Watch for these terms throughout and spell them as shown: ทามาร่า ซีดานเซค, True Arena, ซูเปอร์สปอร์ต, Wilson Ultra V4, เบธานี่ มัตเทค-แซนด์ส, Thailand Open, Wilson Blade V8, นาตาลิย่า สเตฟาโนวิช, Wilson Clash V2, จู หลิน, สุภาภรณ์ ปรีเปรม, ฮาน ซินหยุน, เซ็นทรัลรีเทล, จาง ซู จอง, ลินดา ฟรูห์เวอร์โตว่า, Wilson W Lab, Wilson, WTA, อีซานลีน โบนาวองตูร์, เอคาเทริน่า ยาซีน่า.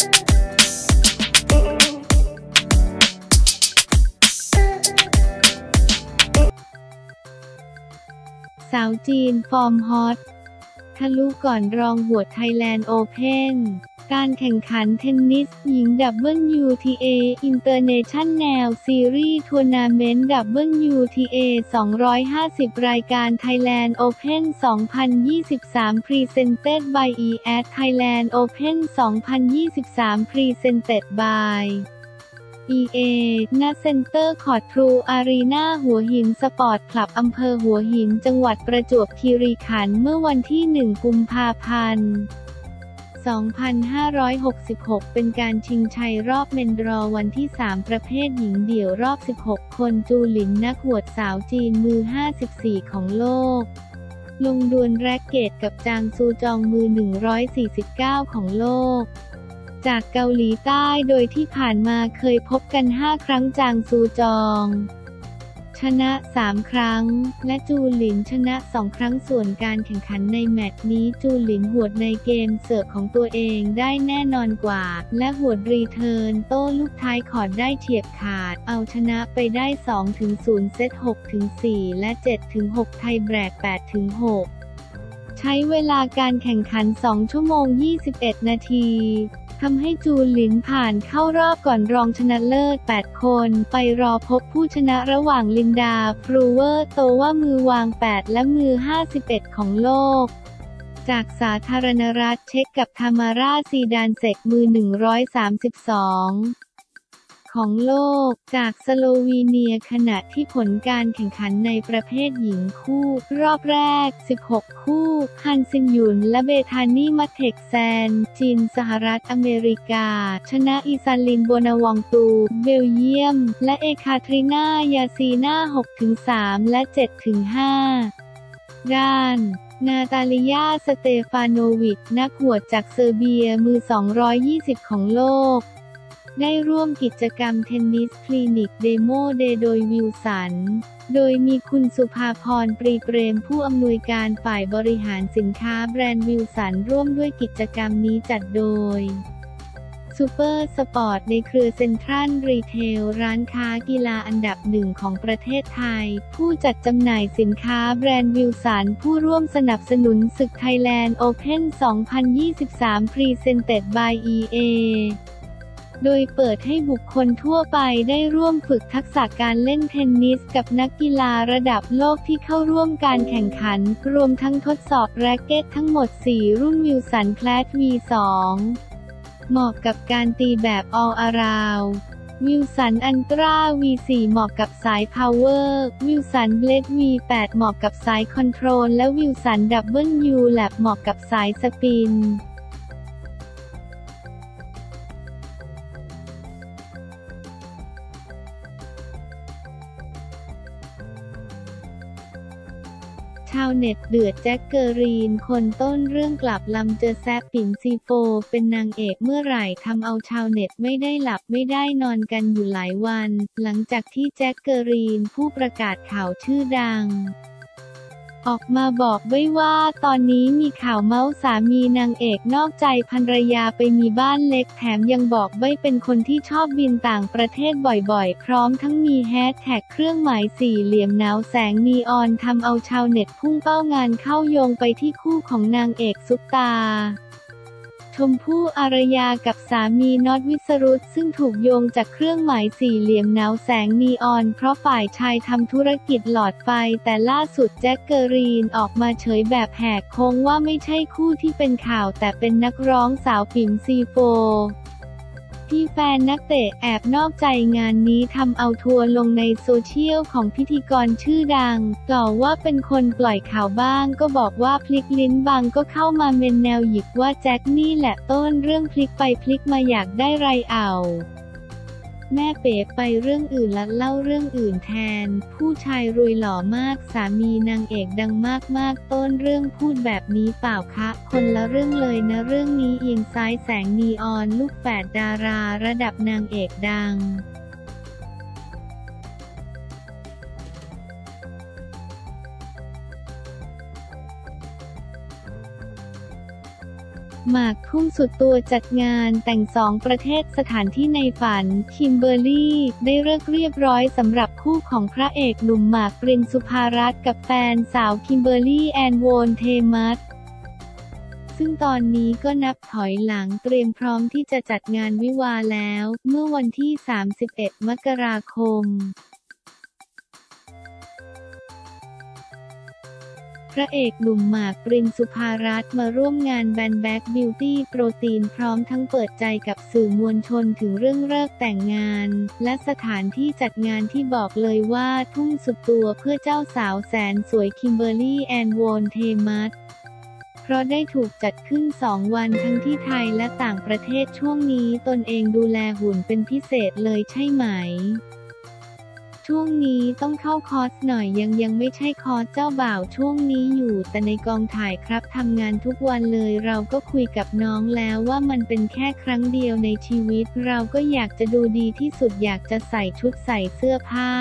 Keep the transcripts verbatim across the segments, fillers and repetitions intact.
สาวจีนฟอร์มฮอตทะลุก่อนรองหัว Thailand Open การแข่งขันเทนนิสหญิง ดับเบิลยู ที เอ International Series Tournament ดับเบิลยู ที เอ สองร้อยห้าสิบ รายการ Thailand Open สองพันยี่สิบสาม Presented byอี เอ ที Thailand Open สองพันยี่สิบสาม Presented by อี เอ ณ เซ็นเตอร์คอร์ต True Arena หัวหินสปอร์ตคลับอำเภอหัวหินจังหวัดประจวบคีรีขันธ์เมื่อวันที่ หนึ่ง กุมภาพันธ์ สองพันห้าร้อยหกสิบหก เป็นการชิงชัยรอบเมนดรอวันที่ สาม ประเภทหญิงเดี่ยวรอบ สิบหก คนจูหลินนักหวดสาวจีนมือ ห้าสิบสี่ ของโลกลงดวลแร็คเกตกับจางซูจองมือ หนึ่งร้อยสี่สิบเก้า ของโลกจากเกาหลีใต้โดยที่ผ่านมาเคยพบกัน ห้า ครั้งจางซูจองชนะ สาม ครั้งและจูหลินชนะ สอง ครั้งส่วนการแข่งขันในแมตช์นี้จูหลินหวดในเกมเสิร์ฟของตัวเองได้แน่นอนกว่าและหวดรีเทิร์นโต้ลูกท้ายคอร์ตได้เฉียบขาดเอาชนะไปได้ สองต่อศูนย์ เซต หกต่อสี่ และ เจ็ดต่อหก ไทเบรก แปดต่อหก ใช้เวลาการแข่งขัน สอง ชั่วโมง ยี่สิบเอ็ด นาทีทำให้จูหลินผ่านเข้ารอบก่อนรองชนะเลิศ แปด คนไปรอพบผู้ชนะระหว่างลินดาฟรูเวอร์โตว่ามือวาง แปด และมือ ห้าสิบเอ็ด ของโลกจากสาธารณรัฐเช็กกับทามาร่าซีดานเซกมือ หนึ่งร้อยสามสิบสองของโลกจากสโลวีเนียขณะที่ผลการแข่งขันในประเภทหญิงคู่รอบแรก สิบหก คู่ฮันซินหยุนและเบธานีมัตเทกแซนจีนสหรัฐอเมริกาชนะอิซาลินโบนาวองตูเบลเยียมและเอคาทรีนายาซีนา หกต่อสาม และ เจ็ดต่อห้า ด้านนาตาลียาสเตฟานโนวิชนักหวดจากเซอร์เบียมือ สองร้อยยี่สิบ ของโลกได้ร่วมกิจกรรมเทนนิสคลินิกเดโมเดย์โดยวิลสันโดยมีคุณสุภาพร ปรีเปรมผู้อำนวยการฝ่ายบริหารสินค้าแบรนด์วิลสันร่วมด้วยกิจกรรมนี้จัดโดยซูเปอร์สปอร์ตในเครือเซ็นทรัลรีเทลร้านค้ากีฬาอันดับหนึ่งของประเทศไทยผู้จัดจำหน่ายสินค้าแบรนด์วิลสันผู้ร่วมสนับสนุนศึก Thailand Open สองพันยี่สิบสาม Presented by อี เอ โดยเปิดให้บุคคลทั่วไปได้ร่วมฝึกทักษะการเล่นเทนนิสกับนักกีฬาระดับโลกที่เข้าร่วมการแข่งขันรวมทั้งทดสอบแร็คเกตทั้งหมด สี่ รุ่นวิลสันแคลส วี สอง เหมาะกับการตีแบบ all around วิลสันอันตรา วี สี่ เหมาะกับสาย power วิลสันเบลด วี แปด เหมาะกับสาย control และวิลสัน ดับเบิลยู lap เหมาะกับสายสปินชาวเน็ตเดือดแจ็คเกอรีนคนต้นเรื่องกลับลำเจอแซปปิ่นซีโฟเป็นนางเอกเมื่อไหร่ทำเอาชาวเน็ตไม่ได้หลับไม่ได้นอนกันอยู่หลายวันหลังจากที่แจ็คเกอรีนผู้ประกาศข่าวชื่อดังออกมาบอกไว้ว่าตอนนี้มีข่าวเมาส์สามีนางเอกนอกใจภรรยาไปมีบ้านเล็กแถมยังบอกไว้เป็นคนที่ชอบบินต่างประเทศบ่อยๆพร้อมทั้งมีแฮชแท็กเครื่องหมายสี่เหลี่ยมหนาวแสงนีออนทำเอาชาวเน็ตพุ่งเป้างานเข้าโยงไปที่คู่ของนางเอกซุปตาชมพู่อารยากับสามีน็อต วิสรุตซึ่งถูกโยงจากเครื่องหมายสี่เหลี่ยมหนาวแสงนีออนเพราะฝ่ายชายทำธุรกิจหลอดไฟแต่ล่าสุดแจ็คเกอรีนออกมาเฉยแบบแหกโค้งว่าไม่ใช่คู่ที่เป็นข่าวแต่เป็นนักร้องสาวปิ่มซีโฟที่แฟนนักเตะแอบนอกใจงานนี้ทำเอาทัวร์ลงในโซเชียลของพิธีกรชื่อดังกล่าวว่าเป็นคนปล่อยข่าวบ้างก็บอกว่าพลิกลิ้นบางก็เข้ามาเมนแนวหยิกว่าแจ็คนี่แหละต้นเรื่องพลิกไปพลิกมาอยากได้ไรเอาแม่เป๋ไปเรื่องอื่นละเล่าเรื่องอื่นแทนผู้ชายรวยหล่อมากสามีนางเอกดังมากๆต้นเรื่องพูดแบบนี้เปล่าคะคนละเรื่องเลยนะเรื่องนี้เอียงซ้ายแสงนีออนลูกแฝดดาราระดับนางเอกดัง หมากคุ้มสุดตัวจัดงานแต่งสองประเทศสถานที่ในฝันคิมเบอร์รี่ได้เลิกเรียบร้อยสำหรับคู่ของพระเอกหนุ่มหมากปรินสุภารัตน์กับแฟนสาวคิมเบอร์รี่แอนโวนเทมัสซึ่งตอนนี้ก็นับถอยหลังเตรียมพร้อมที่จะจัดงานวิวาห์แล้วเมื่อวันที่สามสิบเอ็ดมกราคมพระเอกหนุ่มหมากปรินสุภารัตน์มาร่วมงานแบนแบ็กบิวตี้โปรตีนพร้อมทั้งเปิดใจกับสื่อมวลชนถึงเรื่องเลิกแต่งงานและสถานที่จัดงานที่บอกเลยว่าทุ่มสุดตัวเพื่อเจ้าสาวแสนสวยคิมเบอร์รี่แอนโวนเทมัสเพราะได้ถูกจัดขึ้นสองวันทั้งที่ไทยและต่างประเทศช่วงนี้ตนเองดูแลหุ่นเป็นพิเศษเลยใช่ไหมช่วงนี้ต้องเข้าคอร์สหน่อยยังยังไม่ใช่คอร์สเจ้าบ่าวช่วงนี้อยู่แต่ในกองถ่ายครับทำงานทุกวันเลยเราก็คุยกับน้องแล้วว่ามันเป็นแค่ครั้งเดียวในชีวิตเราก็อยากจะดูดีที่สุดอยากจะใส่ชุดใส่เสื้อผ้า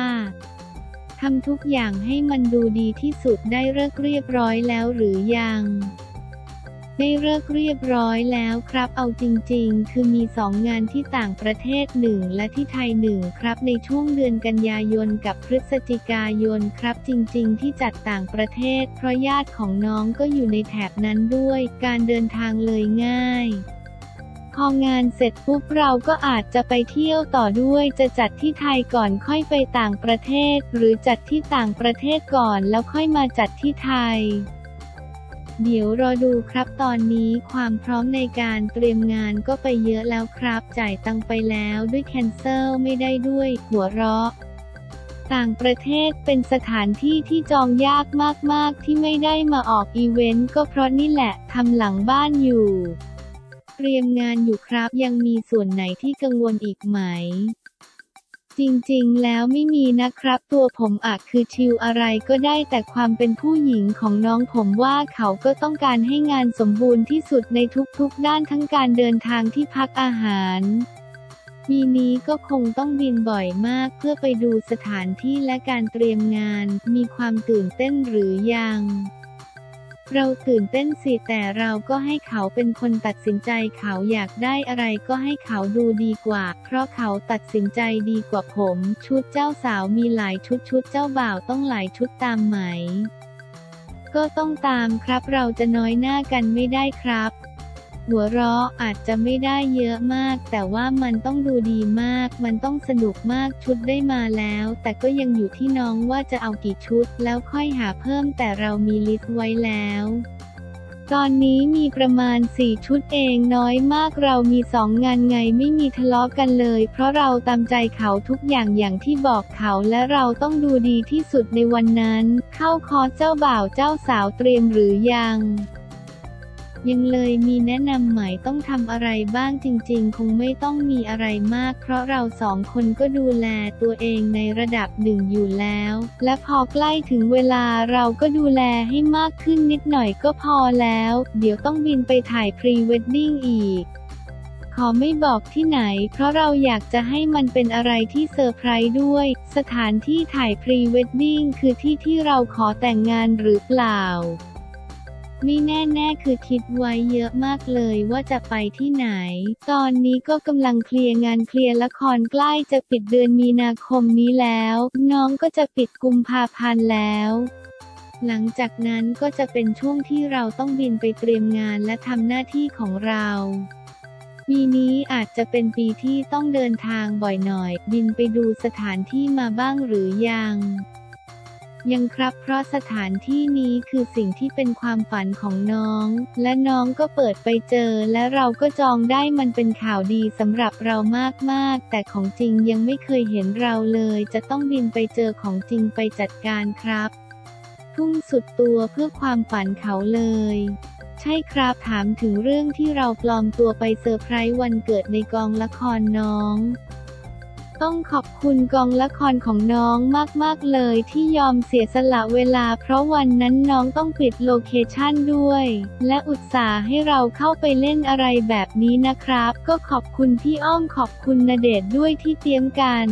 ทำทุกอย่างให้มันดูดีที่สุดได้เลิกเรียบร้อยแล้วหรือยังได้เลิกเรียบร้อยแล้วครับเอาจริงๆคือมีสองงานที่ต่างประเทศหนึ่งและที่ไทยหนึ่งครับในช่วงเดือนกันยายนกับพฤศจิกายนครับจริงๆที่จัดต่างประเทศเพราะญาติของน้องก็อยู่ในแถบนั้นด้วยการเดินทางเลยง่ายพองานเสร็จปุ๊บเราก็อาจจะไปเที่ยวต่อด้วยจะจัดที่ไทยก่อนค่อยไปต่างประเทศหรือจัดที่ต่างประเทศก่อนแล้วค่อยมาจัดที่ไทยเดี๋ยวรอดูครับตอนนี้ความพร้อมในการเตรียมงานก็ไปเยอะแล้วครับจ่ายตังไปแล้วด้วยแคนเซิลไม่ได้ด้วยหัวเราะต่างประเทศเป็นสถานที่ที่จองยากมากๆที่ไม่ได้มาออกอีเวนต์ก็เพราะนี่แหละทำหลังบ้านอยู่เตรียมงานอยู่ครับยังมีส่วนไหนที่กังวลอีกไหมจริงๆแล้วไม่มีนะครับตัวผมอักคือชิลอะไรก็ได้แต่ความเป็นผู้หญิงของน้องผมว่าเขาก็ต้องการให้งานสมบูรณ์ที่สุดในทุกๆด้านทั้งการเดินทางที่พักอาหารปีนี้ก็คงต้องบินบ่อยมากเพื่อไปดูสถานที่และการเตรียมงานมีความตื่นเต้นหรือยังเราตื่นเต้นสิแต่เราก็ให้เขาเป็นคนตัดสินใจเขาอยากได้อะไรก็ให้เขาดูดีกว่าเพราะเขาตัดสินใจดีกว่าผมชุดเจ้าสาวมีหลายชุดชุดเจ้าบ่าวต้องหลายชุดตามไหมก็ต้องตามครับเราจะน้อยหน้ากันไม่ได้ครับหัวเราะอาจจะไม่ได้เยอะมากแต่ว่ามันต้องดูดีมากมันต้องสนุกมากชุดได้มาแล้วแต่ก็ยังอยู่ที่น้องว่าจะเอากี่ชุดแล้วค่อยหาเพิ่มแต่เรามีลิสต์ไว้แล้วตอนนี้มีประมาณสี่ชุดเองน้อยมากเรามีสองงานไงไม่มีทะเลาะกันเลยเพราะเราตามใจเขาทุกอย่างอย่างที่บอกเขาและเราต้องดูดีที่สุดในวันนั้นเข้าคอร์สเจ้าบ่าวเจ้าสาวเตรียมหรือยังยังเลยมีแนะนำใหม่ต้องทำอะไรบ้างจริงๆคงไม่ต้องมีอะไรมากเพราะเราสองคนก็ดูแลตัวเองในระดับหนึ่งอยู่แล้วและพอใกล้ถึงเวลาเราก็ดูแลให้มากขึ้นนิดหน่อยก็พอแล้วเดี๋ยวต้องบินไปถ่ายพรีเวดดิ้งอีกขอไม่บอกที่ไหนเพราะเราอยากจะให้มันเป็นอะไรที่เซอร์ไพรส์ด้วยสถานที่ถ่ายพรีเวดดิ้งคือที่ที่เราขอแต่งงานหรือเปล่าไม่แน่ๆคือคิดไว้เยอะมากเลยว่าจะไปที่ไหนตอนนี้ก็กำลังเคลียร์งานเคลียร์ละครใกล้จะปิดเดือนมีนาคมนี้แล้วน้องก็จะปิดกุมภาพันธ์แล้วหลังจากนั้นก็จะเป็นช่วงที่เราต้องบินไปเตรียมงานและทำหน้าที่ของเราปีนี้อาจจะเป็นปีที่ต้องเดินทางบ่อยหน่อยบินไปดูสถานที่มาบ้างหรือยังยังครับเพราะสถานที่นี้คือสิ่งที่เป็นความฝันของน้องและน้องก็เปิดไปเจอและเราก็จองได้มันเป็นข่าวดีสำหรับเรามากๆแต่ของจริงยังไม่เคยเห็นเราเลยจะต้องบินไปเจอของจริงไปจัดการครับทุ่มสุดตัวเพื่อความฝันเขาเลยใช่ครับถามถึงเรื่องที่เราปลอมตัวไปเซอร์ไพรส์วันเกิดในกองละครน้องต้องขอบคุณกองละครของน้องมากๆเลยที่ยอมเสียสละเวลาเพราะวันนั้นน้องต้องปิดโลเคชั่นด้วยและอุตส่าห์ให้เราเข้าไปเล่นอะไรแบบนี้นะครับก็ขอบคุณพี่อ้อมขอบคุณณเดชน์ด้วยที่เตรียมกัน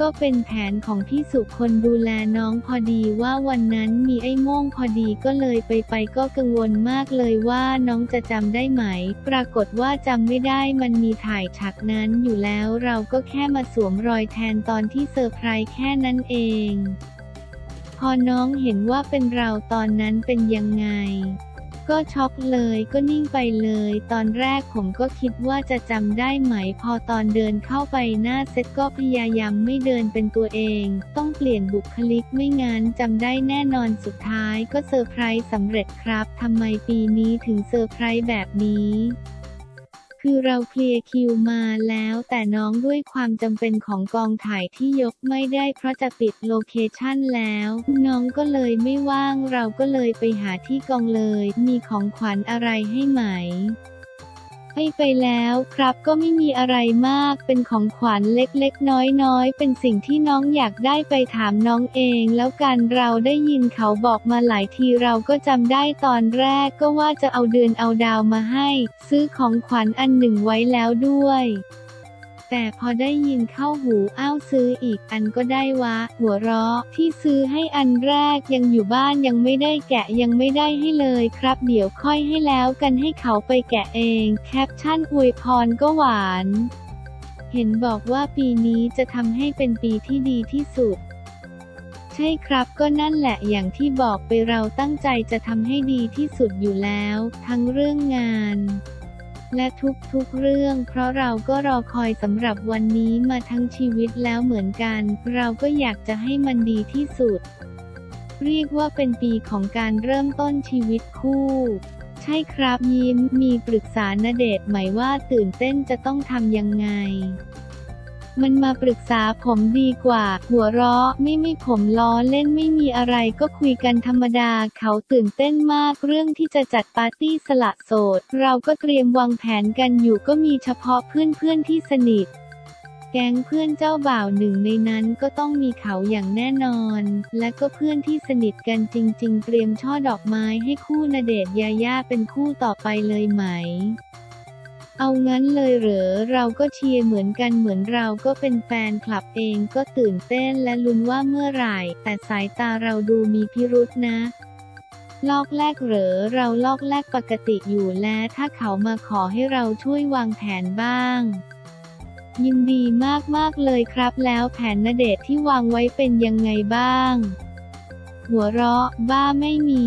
ก็เป็นแผนของพี่สุคนดูแลน้องพอดีว่าวันนั้นมีไอ้โม่งพอดีก็เลยไปไปก็กังวลมากเลยว่าน้องจะจำได้ไหมปรากฏว่าจำไม่ได้มันมีถ่ายฉากนั้นอยู่แล้วเราก็แค่มาสวมรอยแทนตอนที่เซอร์ไพรส์แค่นั้นเองพอน้องเห็นว่าเป็นเราตอนนั้นเป็นยังไงก็ช็อกเลยก็นิ่งไปเลยตอนแรกผมก็คิดว่าจะจำได้ไหมพอตอนเดินเข้าไปหน้าเซตก็พยายามไม่เดินเป็นตัวเองต้องเปลี่ยนบุคลิกไม่งั้นจำได้แน่นอนสุดท้ายก็เซอร์ไพรส์สำเร็จครับทำไมปีนี้ถึงเซอร์ไพรส์แบบนี้คือเราเคลียร์คิวมาแล้วแต่น้องด้วยความจำเป็นของกองถ่ายที่ยกไม่ได้เพราะจะปิดโลเคชั่นแล้วน้องก็เลยไม่ว่างเราก็เลยไปหาที่กองเลยมีของขวัญอะไรให้ไหมให้ไปแล้วครับก็ไม่มีอะไรมากเป็นของขวัญเล็กๆน้อยๆเป็นสิ่งที่น้องอยากได้ไปถามน้องเองแล้วกันเราได้ยินเขาบอกมาหลายทีเราก็จำได้ตอนแรกก็ว่าจะเอาเดือนเอาดาวมาให้ซื้อของขวัญอันหนึ่งไว้แล้วด้วยแต่พอได้ยินเข้าหูอ้าวซื้ออีกอันก็ได้วะหัวเราะที่ซื้อให้อันแรกยังอยู่บ้านยังไม่ได้แกะยังไม่ได้ให้เลยครับเดี๋ยวค่อยให้แล้วกันให้เขาไปแกะเองแคปชั่นอวยพรก็หวานเห็นบอกว่าปีนี้จะทำให้เป็นปีที่ดีที่สุดใช่ครับก็นั่นแหละอย่างที่บอกไปเราตั้งใจจะทำให้ดีที่สุดอยู่แล้วทั้งเรื่องงานและทุกๆเรื่องเพราะเราก็รอคอยสำหรับวันนี้มาทั้งชีวิตแล้วเหมือนกันเราก็อยากจะให้มันดีที่สุดเรียกว่าเป็นปีของการเริ่มต้นชีวิตคู่ใช่ครับยิ้มมีปรึกษาณเดชน์ไหมว่าตื่นเต้นจะต้องทำยังไงมันมาปรึกษาผมดีกว่าหัวเราะไม่ไม่ผมล้อเล่นไม่มีอะไรก็คุยกันธรรมดาเขาตื่นเต้นมากเรื่องที่จะจัดปาร์ตี้สละโสดเราก็เตรียมวางแผนกันอยู่ก็มีเฉพาะเพื่อนๆที่สนิทแก๊งเพื่อนเจ้าบ่าวหนึ่งในนั้นก็ต้องมีเขาอย่างแน่นอนและก็เพื่อนที่สนิทกันจริงๆเตรียมช่อดอกไม้ให้คู่ณเดชน์ยาย่าเป็นคู่ต่อไปเลยไหมเอางั้นเลยเหรอเราก็เชียร์เหมือนกันเหมือนเราก็เป็นแฟนคลับเองก็ตื่นเต้นและลุ้นว่าเมื่อไหร่แต่สายตาเราดูมีพิรุธนะลอกแรกเหรอเราลอกแรกปกติอยู่และถ้าเขามาขอให้เราช่วยวางแผนบ้างยินดีมากๆเลยครับแล้วแผนณเดชน์ที่วางไว้เป็นยังไงบ้างหัวเราะบ้าไม่มี